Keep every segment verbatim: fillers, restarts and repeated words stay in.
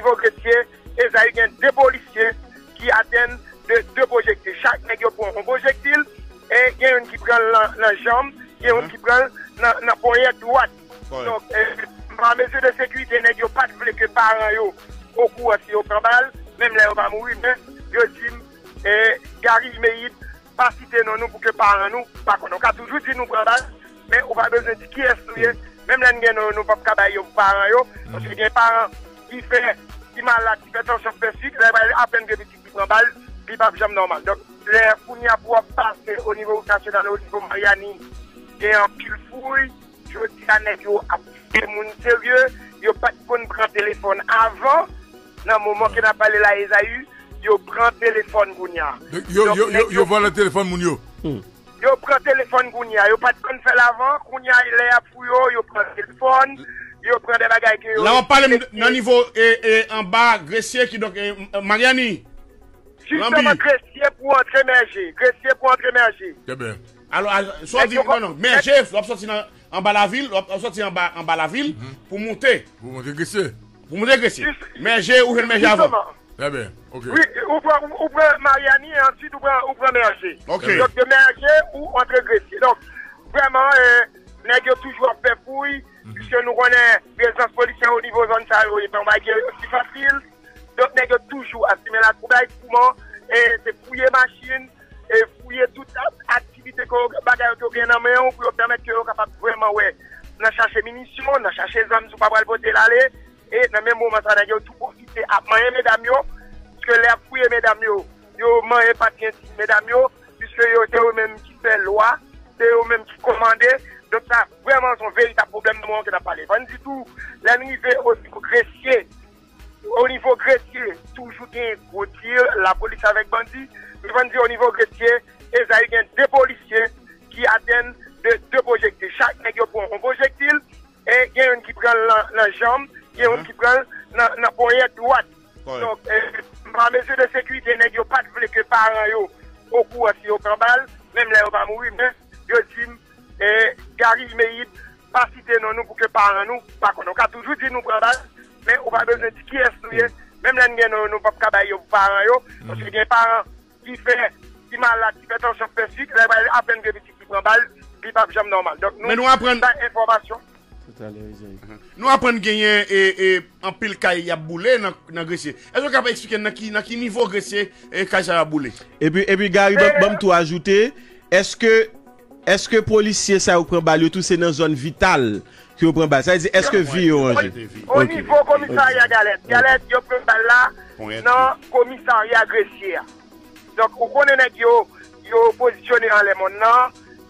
niveau chrétien, et ça y a deux policiers qui atteignent deux projectiles. Chaque nègre prend un projectile, et il y a un qui prend la jambe, il y a un qui prend la poignée droite. Donc, par mesure de sécurité, les nègres pas de que parents au courant si on prend balle, même là on va mourir, mais je dis, et Gary Mehid, pas citer non nous pour que parents nous, par contre, on a toujours dit nous prend balle, mais on va besoin de qui est même là nous ne pouvons pas travailler aux parents, parce que les parents qui font qui malade, qui fait tension spécifique, là à peine que petits qui prend balle, puis pas jamais normal. Donc, les fournières pour passer au niveau national, au niveau Mariani, et en pile fouille, je dis à Negio, à des gens sérieux, ils n'ont pas de bon prendre téléphone avant, dans le moment qu'on a parlé là, Esaü, ils prennent le téléphone Gounia. Ils voient le téléphone Mounio. Ils prennent le téléphone Gounia, ils n'ont pas de bon faire l'avant, Gounia il est à Pouyo, ils prennent le téléphone, ils prennent des bagages que... Là on parle d'un niveau en bas, Gressier qui donc... Mariani. Justement, Gressier pour entrer merger, Gressier pour entrer merger. C'est bien. Alors, soit dit non, non, merger, il faut sortir dans... En bas la ville, on sortit en bas, en bas la ville mm-hmm. pour monter. Pour monter Gressier. Pour monter Gressier. Mais j'ai ou j'ai avant. Très bien. Ok. Oui, on prend Mariani et ensuite on prend Merger. Ok. Donc de Merger ou entre Gressier. Donc vraiment, nous avons toujours fait fouille, puisque nous connaissons les présence policière au niveau zone ça, on va dire aussi facile. Donc nous avons toujours assumé la trouvaille pour et fouiller machine et fouiller toute activité qu'on bagaille qu'on gagne en main pour permettre que capable vraiment ouais n'a chercher munitions n'a chercher armes sous pas voter l'aller et dans même moment ça n'a tout profiter à manger mesdames yo parce que les fouiller mesdames yo yo manger pas mesdames yo puisque yo c'est eux même qui fait loi c'est eux même qui commander donc ça vraiment son véritable problème de moment qu'on a parlé on dit tout l'arrivée au Gressier au niveau Gressier toujours gain gros tir la police avec bandit. Ils vont dire au niveau Gressier, il y a deux policiers qui atteignent deux projectiles. Chaque nègre prend un projectile, et il y a un qui prend la jambe, il y a un qui prend la poignée droite. Donc, par mesure de sécurité, les nègres pas de que parents au courant si on prend balle, même là on va mourir, mais je dis, Gary Mehid, pas citer non nous pour que parents nous, par contre, on a toujours dit nous prend balle, mais on va besoin de qui est même là nous ne pouvons pas travailler aux parents, parce que les parents qui fait qui malade, qui fait tension spécifique, là, il à peine que petit qui prend balle, puis pas jamais normal. Donc nous, nous apprenons information. Nous apprenons gagner et et en pile caille y a boulé dans dans Gressier. Est-ce que capable expliquer dans qui dans qui niveau Gressier et caille ça a boulé? Et puis et puis Gary bon tout ajouter, est-ce que est-ce que policier ça ou prend balle tout c'est dans zone vitale qui prend balle. Ça veut dire est-ce que vie orange? Au niveau commissariat Galette, Galette yo prend balle là dans commissariat Gressier. Donc, on connaît qu'ils sont positionnés en les mondes,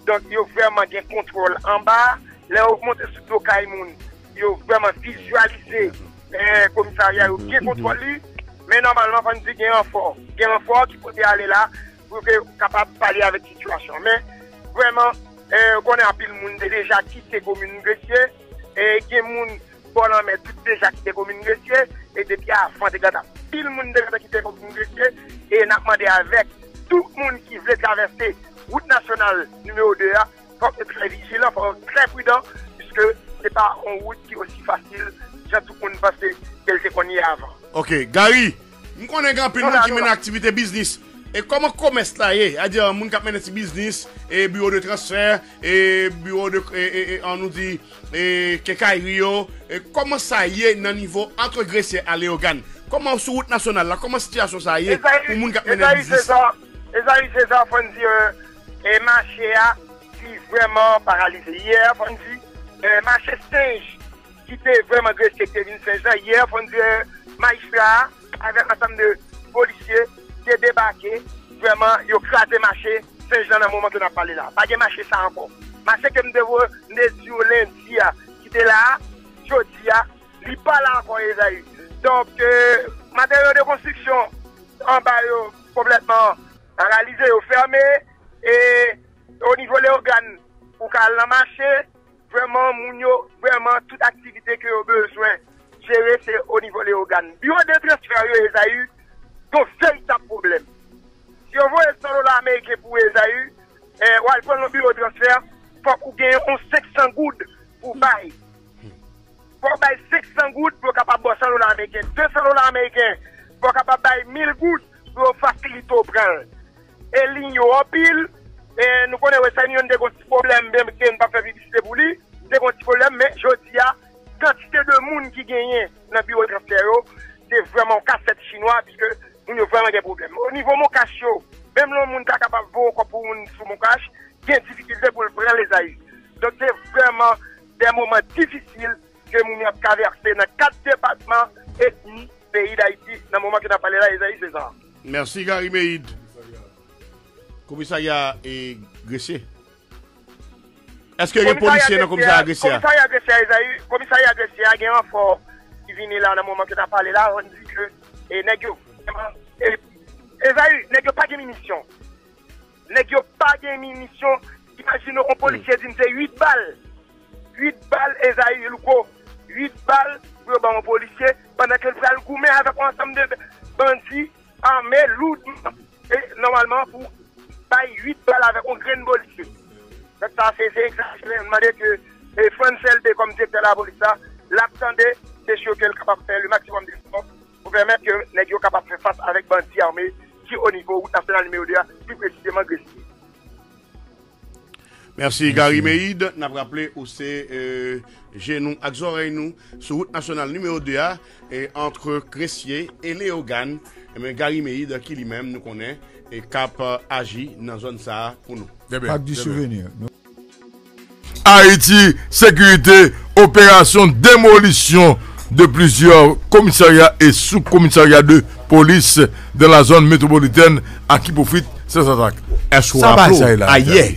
donc ils ont vraiment un contrôle en bas. Là, on monte sur le Kaimoun, ils ont vraiment visualisé le commissariat, ils ont bien contrôlé. Mais normalement, on dit qu'il y a un renfort. Il y a un renfort qui peut aller là pour qu'ils soient capables de parler avec la situation. Mais vraiment, on connaît un peu le monde déjà quitté la commune Gressier, et il y a des gens qui ont déjà quitté la commune Gressier, et depuis avant de gâter. Tout le monde qui était comme Gressier et n'a demandé avec tout le monde qui veut traverser route nationale numéro deux, il faut être très vigilant, il faut être très prudent, puisque ce n'est pas une route qui est aussi facile, déjà tout le monde passer tel qu'on y est avant. Ok, Gary, nous connaissons un peu de monde qui mène l'activité business. Et comment le commerce là est, c'est-à-dire un monde qui mène ce business, et bureau de transfert, et bureau de, et, et, on nous dit, et Kekaïrio, et comment ça y est dans le niveau entre Gressier et Léogane? Comment sur route nationale là, comment situation ça y est pour moun k'ap mène business. Les amis c'est ça, fon di et marché a qui vraiment paralysé hier, fon di marché singe qui était vraiment Gressier qui vient Saint-Jean hier, fon di magistrat avec un ensemble de policiers qui débarqué vraiment ils ont crasé marché Saint-Jean dans moment qu'on a parlé là. Pas de marché ça encore. Marché que me devons dire lundi qui était là, jodi a, il pas là encore les amis. Donc, euh, matériaux de construction en bas yo, complètement réalisé, fermé. Et au niveau des organes, pour qu'elle la marché, vraiment, mounio, vraiment, toute activité que vous avez besoin gérer, c'est au niveau des organes. Bureau de transfert, ils ont eu un véritable problème. Si on voit les dollars américains pour les A U, on va prendre le bureau de transfert, il faut qu'on gagne cinq cents gouttes pour bail. Il faut capable de six cents gouttes pour capable de cent dollars américains, deux cents dollars américains, pour capable de mille gouttes pour faciliter au prendre. Et l'Union en pile, et nous connaissons ça, nous avons des problèmes, même si nous n'avons pas fait publicité pour lui, nous avons des problèmes, mais je dis à quantité de monde qui gagne dans le bureau de transfert, c'est vraiment cassette chinois, puisque nous avons vraiment des problèmes. Au niveau de mon cash, même le monde qui est capable de voir pour nous sur mon cash, il y a des difficultés pour prendre les aïeux. Donc c'est vraiment des moments difficiles que nous avons traversé dans quatre départements et demi pays d'Haïti. Dans le moment que nous avons parlé là, les aïeux, c'est ça. Merci Gary Meïd. Commissariat est agressé. Est-ce que les policiers dans le commissariat agressé? Commissariat agressé, les aïeux. Commissariat agressé, il y a un fort qui vient là dans le moment que nous avons parlé là. On dit que les aïeux, les aïeux, ils n'ont pas de munitions. Ils n'ont pas de munitions. Imaginons un policier dit c'est huit balles. huit balles, Esaïe Louko. huit balles pour un policier pendant qu'il va le goumer avec un ensemble de bandits armés lourdement. Et normalement, pour payer huit balles avec un grain de policier. Donc ça, c'est exagéré. On demandait que les Français, comme directeur de la police, l'attendait, c'est sûr qu'elle est capable de faire le maximum de force pour permettre que les gens soient capables de faire face avec les bandits armés qui, au niveau national numéro deux, plus précisément agressifs. Merci Gary Meïd. Nous avons rappelé où c'est euh, Genou, Axoreynou, sur route nationale numéro deux A, et entre Cressier et Léogane. Mais Gary Meïd, qui lui-même nous connaît, et cap euh, agit dans la zone ça pour nous. Pas du souvenir. Haïti, sécurité, opération démolition de plusieurs commissariats et sous-commissariats de police dans la zone métropolitaine à qui profite ces attaques. Est-ce qu'on a ailleurs?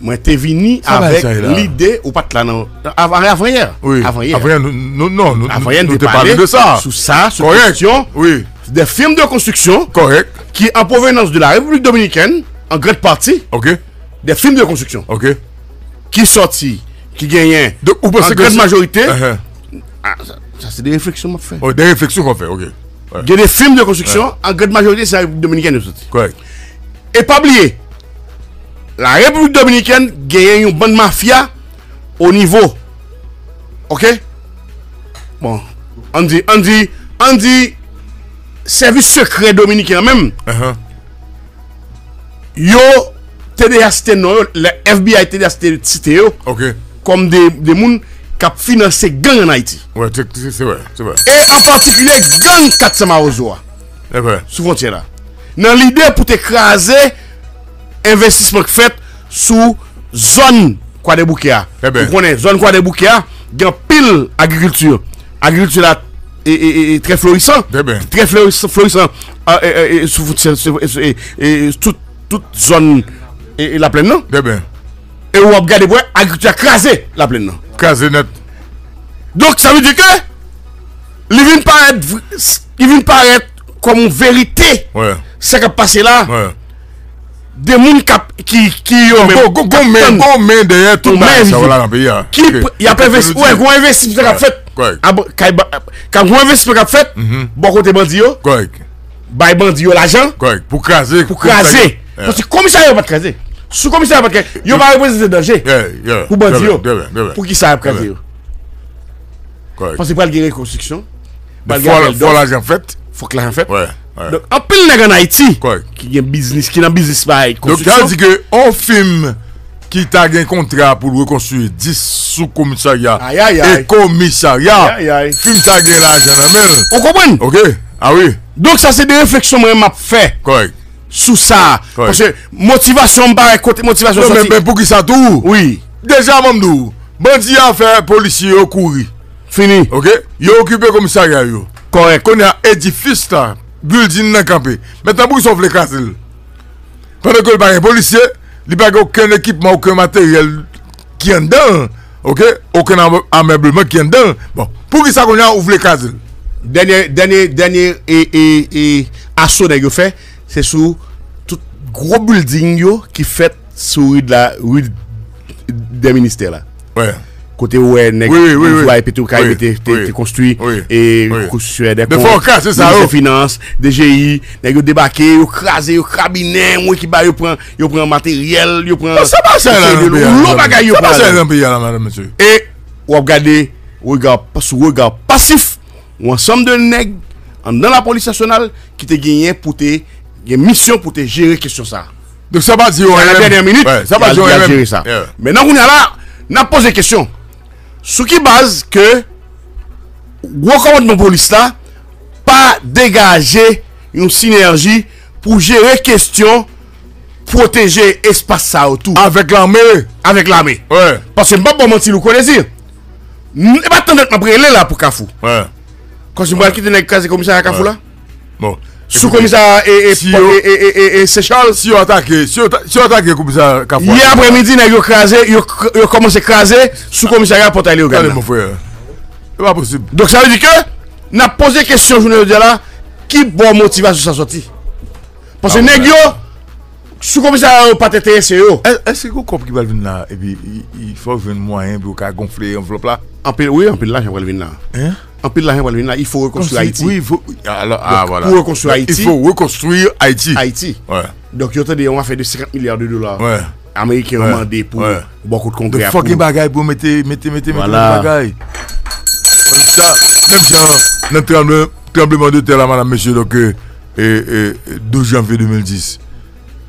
Moi, t'es venu avec l'idée ou pas de là, non? Avant-hier. Oui. Avant-hier. Non, non, non. Avant-hier, nous parlons de ça. Sous ça, sous construction. Oui. Des films de construction. Correct. Qui, en provenance de la République dominicaine, en grande partie. OK. Des films de construction. OK. Qui sortit, qui gagnent. En grande majorité. Ça, c'est des réflexions qu'on fait. Oui, des réflexions qu'on fait. OK. Il y a des films de construction, en grande majorité, c'est la République dominicaine qui sortit. Correct. Et pas oublier. La République dominicaine gagne une bonne mafia au niveau. Ok? Bon. On dit, on dit, on dit, service secret dominicain même. Uh-huh. Yo, T D A C T, non, le F B I T D A C T cité yo. Ok. Comme des des moun qui financent gang en Haïti. Ouais, c'est vrai, c'est vrai. Et en particulier, gang Katsamaozoa. C'est vrai. Sous frontière là. Dans l'idée pour t'écraser. Investissement fait sous zone quoi de bouquet. Vous connaissez zone quoi de bouquet, il y a pile agriculture. Agriculture là est très florissant. Très florissant florissant et toute toute zone et la plaine non. Et vous regardez pour agriculture crasé la plaine non. Crasé net. Donc ça veut dire que il vient paraître il vient paraître comme une vérité. Ouais. Ce qui a passé là. Ouais. Des gens qui qui ont même derrière tout ça pays qui y a pas investissement qui fait quand investissement fait bon côté bandi yo correct bay bandi yo l'argent correct pour craser pour craser parce que commissaire va pas craser sous commissaire va pas yo va représenter danger pour bandi yo pour qui ça va craser correct parce que pas de reconstruction faut faut l'argent fait faut que l'argent fait ouais. Ouais. Donc, en pile nèg en Haïti qui a business qui n'a business by construction. Donc ça dit que on film qui t'a un contrat pour reconstruire dix sous-commissariats et commissariats. Film t'a gagné l'argent dans même. On comprend? OK. Ah oui. Donc ça c'est des réflexions moi m'a fait. Correct. Sous ça correct. Parce que motivation par côté motivation non, mais, mais pour qui ça tout? Oui. Déjà Mamdou, bandi a fait policier au courir. Fini. OK. Yo occupé commissariat yo. Correct. Qu'on a édifice là. Building n'a campé. Maintenant, pour sauver les caselles. Pendant que le policier, il n'y a aucun équipement, aucun matériel qui est dedans. Ok? Aucun ameublement qui est dedans. Bon, pour qui ça qu'on a ouvert les caselles? Dernier, dernier, dernier et, et, et assaut que fait, c'est sur tout gros building yo qui fait sur la rue des ministères là. Ouais. Côté où est nèg et construit et construit des des finances des G I nèg yo débarquer yo craser yo cabinet moi qui ba yo prend yo prend matériel yo prend ça pas ça là l'eau bagaille yo prend ça dans pays là madame monsieur et ou regarder regard, sous regard passif, ou ensemble de nègres dans la police nationale qui te gagné pour te mission pour te gérer question ça. Donc ça va dire à la dernière minute, ouais, ça va dire gérer ça. Yeah. Maintenant on a là, n'a posé question. Sous qui base que gros commandement police là pas dégager une synergie pour gérer question protéger espace ça autour avec l'armée, avec l'armée. Ouais. Parce que pas bon mentir Louko Désir. Ne pas attendre que m'briller là pour Kafou. Ouais. Quand je me quitte dans le cas commissaire à Kafou là. Bon. Sous commissaire et et et c'est Charles si on attaque si on attaque commissaire Kafou. Hier après-midi n'a yo crasé, yo commencé craser sous commissariat pour aller au Ghana. Allez mon frère. C'est pas possible. Donc ça veut dire que n'a posé question journée de là qui bon motivation ça sorti. Parce que nèg yo sous-commissaire pas T T S E O. Est-ce que vous comprenez qu'il va là et puis il faut venir moyen pour gonfler l'enveloppe là? En pile oui, en pile là, je vais venir là. Hein? En pile là, je vais venir là, il faut reconstruire Haïti. Oui, il faut alors ah voilà. Pour reconstruire Haïti. Il faut reconstruire Haïti. Haïti. Ouais. Donc yo on va faire de cinquante milliards de dollars. Ouais. Américains ont demandé pour beaucoup de congrès. Il faut que bagaille pour mettre mettre mettre mettre bagaille. Comme ça, même genre notre tremblement de terre là madame monsieur donc et douze janvier deux mille dix.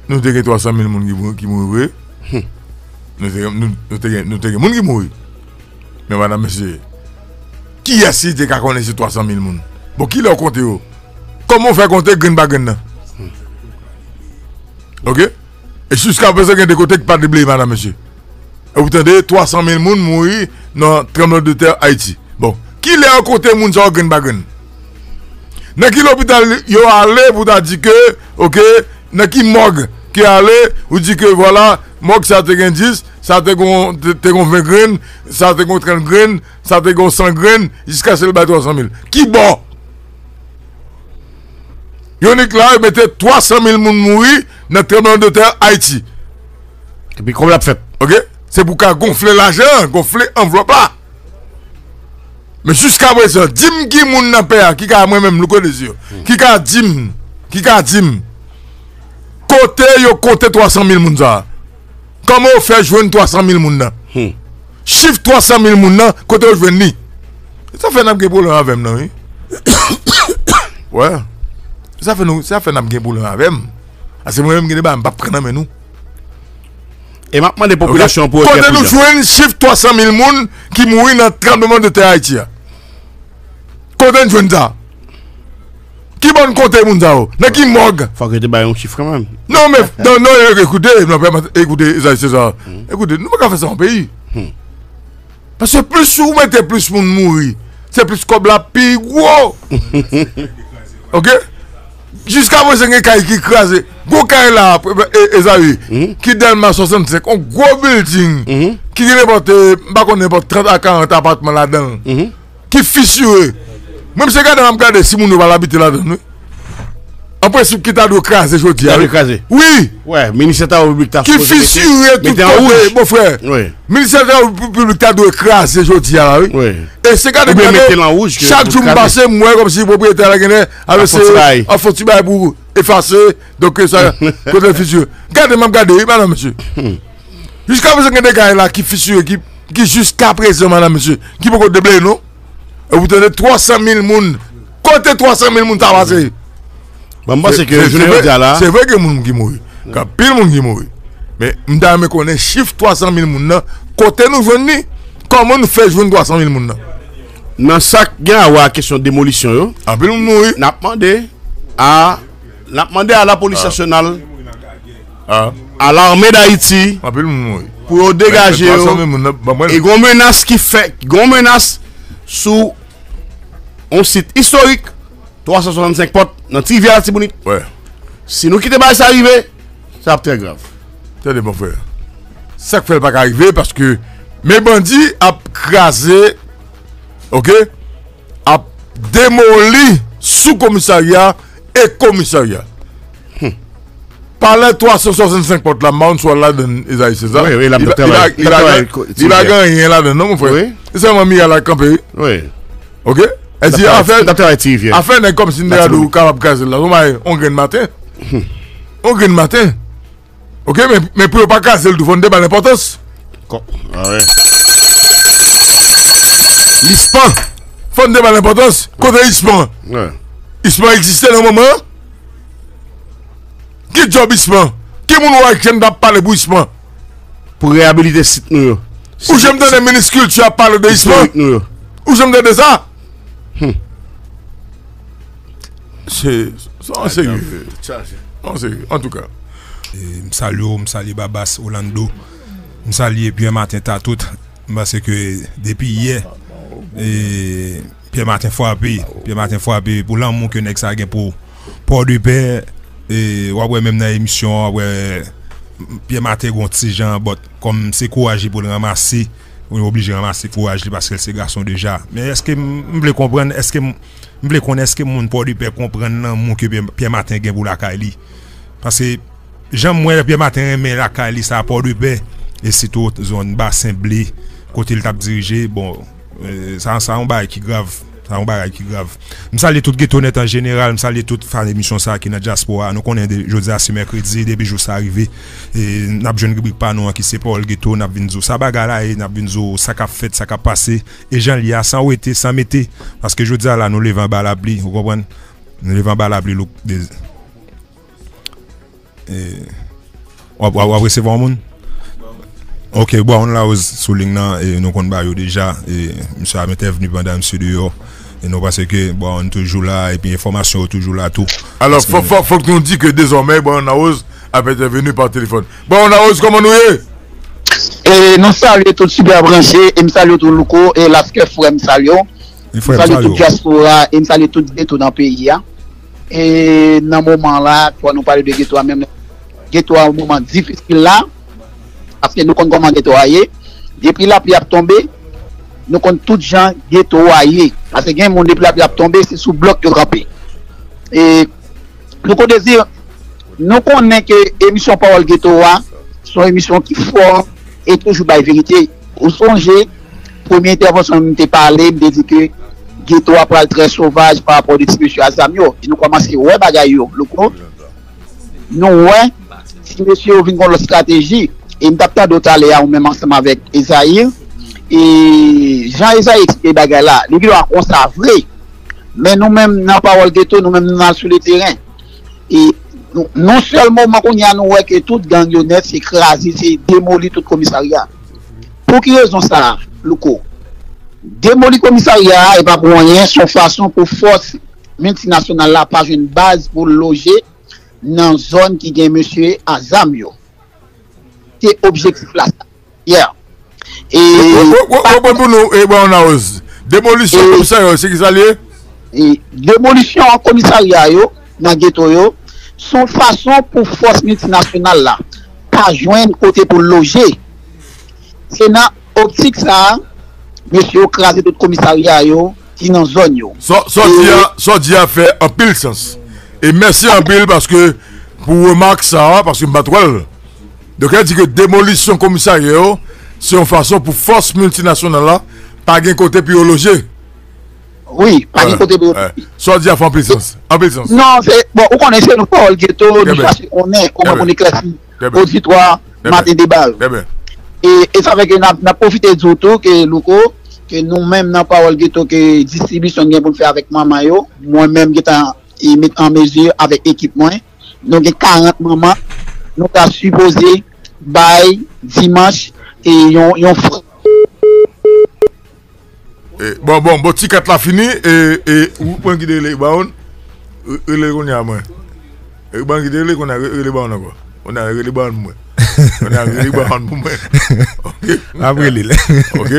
Nous avons trois cent mille personnes qui mourent. Nous avons des gens qui mourent. Mais madame, monsieur, qui est-ce qui connaît ces trois cent mille personnes? Bon, qui l'a compté? Comment faire compter Green Bagan? Ok? Et jusqu'à présent, il y a des côtés qui ne sont pas de blé, madame, monsieur. Et vous entendez, trois cent mille personnes mourent dans le tremblement de terre Haïti. Bon, qui l'a compté les gens qui Green Bagan? Dans quel hôpital ils sont allés pour dire que, ok, dans qui morgue qui est allé, ou dit que voilà, morgue ça te gagne dix, ça te gagne vingt graines, ça te gagne trente graines, ça te gagne cent graines, jusqu'à ce que le bâton trois cent mille. Qui bon? Yonick là, il mettait trois cent mille personnes mourir dans le tremblement de terre Haïti. Et puis, comme l'a fait. Ok? C'est pour gonfler l'argent, gonfler l'enveloppe là. Mais jusqu'à présent, dim qui moun n'a pas, qui a moi-même le connaisseur, qui a dim, qui a dim. Côté, yo compté trois cent mille moun. Comment on fait jouer trois cent mille moun? Hmm. Chiffre trois cent mille moun, côté yo jouer ni. Ça fait n'a pas de problème avec nous, oui. Ouais. Ça fait ça fait n'a pas de problème avec nous. C'est moi-même qui ne vais pas prendre mais nous. Et maintenant les populations pour côté nous jouer chiffre trois cent mille moun qui mourent dans le tremblement de terre Haïti. Côté nous jouer ça. Qui bon compte moun ça ou? N'a qui morgue? Faut que tu bailles un chiffre quand même. Non mais non non écoutez, écoutez c'est ça. Écoutez, nous pas faire ça en pays. Parce que plus vous mettez plus moun mourir, c'est plus comme la pire gros. OK? Jusqu'à moi c'est un caille qui crasé. Gros caille là Esaü qui dans soixante-cinq un gros building qui n'importe pas qu'on n'importe trente à quarante appartements là-dedans. Qui fissuré. Même si je regarde si nous va habiter là-dedans. En principe, qui t'a dû craser, je dis. Oui. Ouais, ministère de la République t'a fait. Qui fissuré tout le mon frère. Oui. Ministère de la République t'a dû craser, je dis. Oui. Et c'est quand même. Chaque jour passé, moi, comme si le propriétaire avait fait un faux tibet pour effacer. Donc, ça, contre le fissuré. Regardez-moi, regardez, oui, madame, monsieur. Jusqu'à présent, il y a des gars là qui fissurent, qui jusqu'à présent, madame, monsieur, qui beaucoup de blé, non? Et vous tenez trois cent mille personnes. Côté trois cent mille personnes, t'as passé. C'est vrai que les gens qui mourent. Il y a pile de gens qui mourent. Mais je connais le chiffre trois cent mille personnes. Côté nous venons, comment nous faisons trois cent mille personnes? Dans la question de démolition, nous avons demandé à la police nationale, à l'armée d'Haïti, pour dégager. Et il y a une menace qui fait. Sous un site historique, trois cent soixante-cinq portes, dans Tivia Tibonite. Ouais. Si nous quittons pas ça arriver, ça va être très grave. Tenez mon frère. Ça ne fait pas arriver parce que mes bandits ont crasé, ok, ont démoli sous-commissariat et commissariat. Hmm. Par les trois cent soixante-cinq portes, la main soit là dans les Haïtiens. Oui, oui, la il, a, il, a, il a gagné là-dedans, non mon frère? Oui. C'est un ami à la campagne. Oui. Ok? Elle dit, affaire n'est comme si nous avons cassé là. On gagne matin. On gagne matin. Ok? Mais pour ne pas casser le tout, on débat l'importance. Ah ouais. l'I S P A, femme de mal importance, contre l'I S P A. l'I S P A existait dans le moment. Qui job l'I S P A? Qui est-ce que j'aime parler pour l'I S P A? Pour réhabiliter le site. Ou j'aime donner des minuscules, tu as parlé de l'I S P A? Ou j'aime donner ça? C'est en sérieux. En tout cas. Je salue, je salue Babas Orlando. Je salue Pierre-Martin Tatout. Parce que depuis hier, Pierre-Martin Frappé, Pierre-Martin Frappé, pour l'amour que Nexa a pour Port de Paix, et même dans l'émission, Pierre-Martin a un petit genre, comme c'est courageux pour le ramasser, on est obligé de ramasser courageux parce que c'est garçon déjà. Mais est-ce que je veux comprendre, est-ce que je veux connaître, est-ce que mon Port de Paix comprend l'amour que Pierre-Martin a pour la Kali? Parce que j'aime Pierre-Martin, mais la Kali, ça Port de Paix. Et c'est toute zone bassin blé, côté le tap dirigé, bon, ça a un bail qui grave. Ça a un bail qui grave. Je salue tout ghetto net en général, je salue toute fan émission ça qui est dans la diaspora. Nous connaissons jeudi à ce mercredi, depuis jour ça arrivé. Et nous avons une rubrique panon qui c'est Paul Ghetto, nous avons une ça bagala, nous avons une ça qui a fait, ça qui a passé. Et j'en lis à sans ouété, sans mété. Parce que jeudi à là, nous levons bas la bli, vous comprenez? Nous levons bas la bli. On va recevoir un monde? Ok, bon, on l'a souligné, et nous comptons déjà, et monsieur Ahmed est venu pendant monsieur dehors, et nous pensons que, bon, on est toujours là, et puis l'information est toujours là, tout. Alors, faut, faut, faut que nous disions que désormais, bon, on a osé, Ahmed est venu par téléphone. Bon, on a osé, comment nous est? Et nous saluons tout super branché, et nous saluons tout Louko, et la F K F, nous saluons. Nous saluons tout diaspora, et nous saluons tout ghetto dans le pays. Et dans ce moment-là, quand nous parlons de ghetto, même ghetto à un moment difficile là, parce que nous comptons comment nettoyer. Depuis la pluie a tombé, nous comptons toutes les gens nettoyer. Parce que les gens depuis la pluie a tombé, c'est sous bloc de ramper. Et nous comptons dire, nous connaissons que l'émission Parole Ghetto, c'est une émission qui est forte et toujours la vérité. Vous songez, première intervention, nous avons parlé, nous avons dit que Ghetto parle très sauvage par rapport à la distribution à Zamio. Et nous commençons, ouais, bagaille, nous ouais, si monsieur vient dans la stratégie. Et nous avons parlé même ensemble avec Esaïe. Et Jean-Esaïe explique là. Nous devons conserver. Mais nous-mêmes, dans la parole ghetto, nous-mêmes, sur le terrain. Et non seulement, nous avons que toute ganglionnette s'est écrasée, s'est démolie tout commissariat. Pour qui raison ça, Louko? Démolie commissariat, et pas pour rien, son façon pour force multinationale, là, pas une base pour loger dans une zone qui gagne monsieur à Zamio. Objectif là hier et démolition commissariat c'est qu'ils allaient et démolition en commissariat yo dans ghetto yo sont façon pour force multinationale là pas joindre côté pour loger c'est dans optique ça monsieur craser tout commissariat yo qui dans zone yo sortir fait en pile sens et merci en pile parce que pour remarque ça parce que m'battwel. Donc, elle dit que démolition commissariat, c'est une façon pour force multinationale là, pas un côté pour loger. Oui, pas un côté pour loger. Soit dit à fond en puissance. Non, c'est bon, on connaît le Paul Ghetto, nous cherchons qu'on est, comment on est classique, auditoire, matin des balles. Et ça fait que nous avons profité du tout que Louko, que nous-mêmes dans Paul Ghetto, que distribution nous avons fait avec maman, moi-même qui est en mesure avec équipement, donc quarante mamans. Nous avons supposé, bail, dimanche, et ils ont fait. Bon, bon, bon, petit quatre là fini, et vous pouvez guider les baons, et les qu'on a moins. Et vous pouvez guider les qu'on a les baons encore. On a les baons moins. On a les baons moins. Ok. Après les. Ok.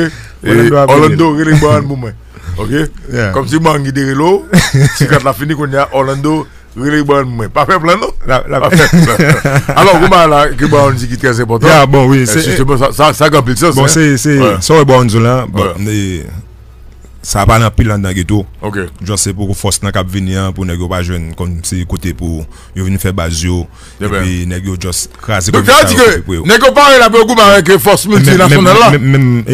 Orlando, les baons moins. Ok. Comme si vous guidez l'eau, petit quatre là fini qu'on a Orlando. Pas fait plein, non? Pas fait plein. Alors, comment là, que bon, on dit qui est très important? Ah, bon, oui, c'est. Ça, ça, complique ça, c'est. Bon, c'est. Ça, c'est bon, là. Ça va dans pile dans le ghetto. Ok. Je sais pour force dans cap venir pour ne pas jeune comme c'est côté pour venir faire basio et puis ne juste craser comme ça. Donc tu dis ne comparer la beaucoup avec force multinationale là. Même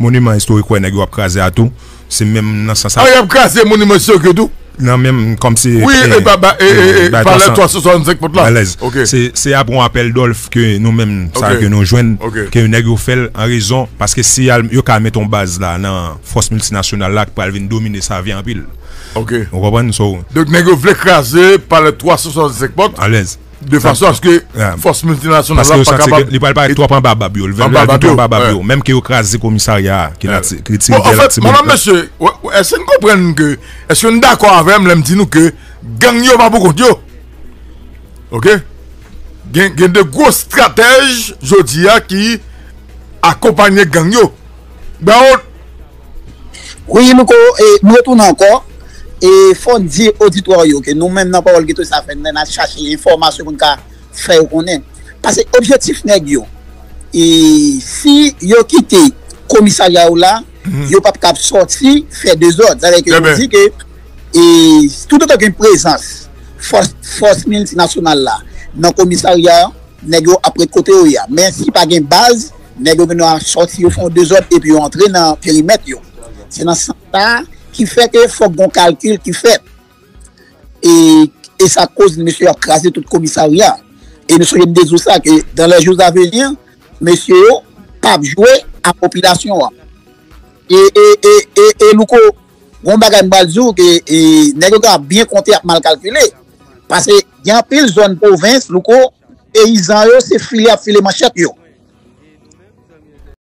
monument historique quoi ne a craser à tout, c'est même dans ça. Ah, il a craser monument historique tout. non même comme c'est oui et bah bah et par là trois cent soixante-cinq pour là c'est c'est après un appel d'olf que nous même ça que nous joignent que nèg yo fait en raison parce que si yo ka mettre en base là dans force multinationale là pour venir dominer ça vient en pile. OK, on comprend ça. Donc nèg yo veut écraser par le trois cent soixante-cinq porte à l'aise de façon à ce que force multinationale là pas capable il parle pas trois en bababio le bababio même que écraser commissariat qui la critique mon monsieur. Est-ce que nous comprenons que, est-ce que nous sommes d'accord avec nous, nous disons que gang yo pas pour compte yo. OK? Il y a de gros stratèges, je dis, qui accompagnent gang yo. Oui, nous retournons encore. Et il faut dire aux auditeurs que nous-mêmes, nous avons cherché des informations pour nous faire connaître. Parce que l'objectif n'est pas. Et si vous quittez le commissariat là, il n'y a pas de sortie, faire des ordres. C'est-à-dire que je dis que et, tout autant qu'une présence, force, force multinationale là, dans le commissariat, nous après côté. Mais si pas une base, nous venons sortir, nous font deux ordres et puis entrer dans le périmètre. C'est dans ce sens-là qui fait que faut qu'on calcule qui fait. Et, et ça cause, monsieur, a crasé tout le commissariat. Et nous sommes des autres ça que dans les jours à venir, monsieur, pas jouer à la population. Et, et, et, et, et Louko, on va bien compter à mal calculer. Parce qu'il y a une pile zone province, Louko, et ils ont eu ces filets à filer manchette. Yo.